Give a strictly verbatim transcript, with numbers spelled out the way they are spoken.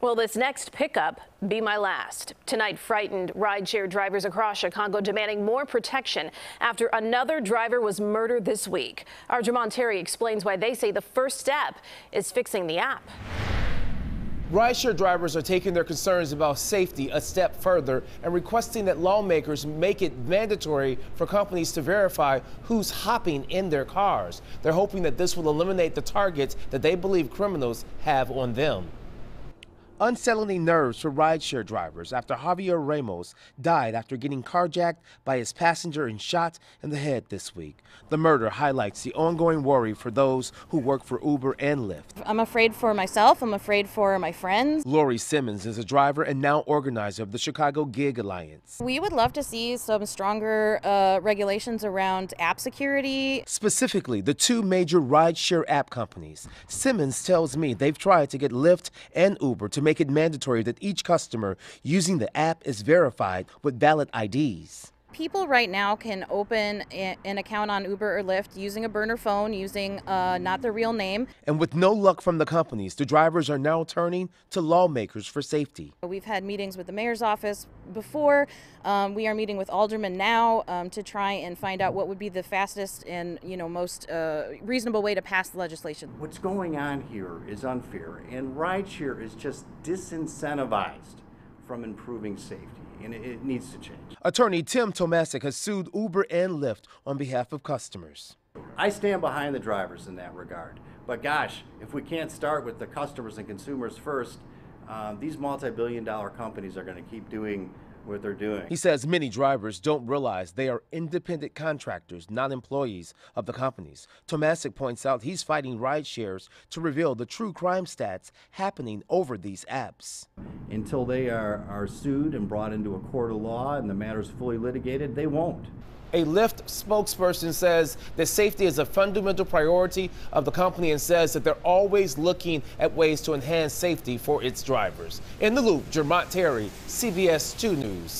Will this next pickup be my last? Tonight, frightened rideshare drivers across Chicago demanding more protection after another driver was murdered this week. Our Jermont Terry explains why they say the first step is fixing the app. Rideshare drivers are taking their concerns about safety a step further and requesting that lawmakers make it mandatory for companies to verify who's hopping in their cars. They're hoping that this will eliminate the targets that they believe criminals have on them. Unsettling nerves for rideshare drivers after Javier Ramos died after getting carjacked by his passenger and shot in the head this week. The murder highlights the ongoing worry for those who work for Uber and Lyft. I'm afraid for myself. I'm afraid for my friends. Lori Simmons is a driver and now organizer of the Chicago Gig Alliance. We would love to see some stronger uh, regulations around app security. Specifically, the two major rideshare app companies. Simmons tells me they've tried to get Lyft and Uber to make make it mandatory that each customer using the app is verified with valid I Ds. People right now can open a, an account on Uber or Lyft using a burner phone, using uh, not their real name. And with no luck from the companies, the drivers are now turning to lawmakers for safety. We've had meetings with the mayor's office before. Um, we are meeting with aldermen now um, to try and find out what would be the fastest and you know most uh, reasonable way to pass the legislation. What's going on here is unfair, and rideshare is just disincentivized from improving safety, and it needs to change. Attorney Tim Tomasik has sued Uber and Lyft on behalf of customers. I stand behind the drivers in that regard, but gosh, if we can't start with the customers and consumers first, um, these multi-billion dollar companies are going to keep doing what they're doing. He says many drivers don't realize they are independent contractors, not employees of the companies. Tomasik points out he's fighting rideshares to reveal the true crime stats happening over these apps. Until they are, are sued and brought into a court of law and the matter is fully litigated, they won't. A Lyft spokesperson says that safety is a fundamental priority of the company and says that they're always looking at ways to enhance safety for its drivers. In the Loop, Jermont Terry, C B S two News.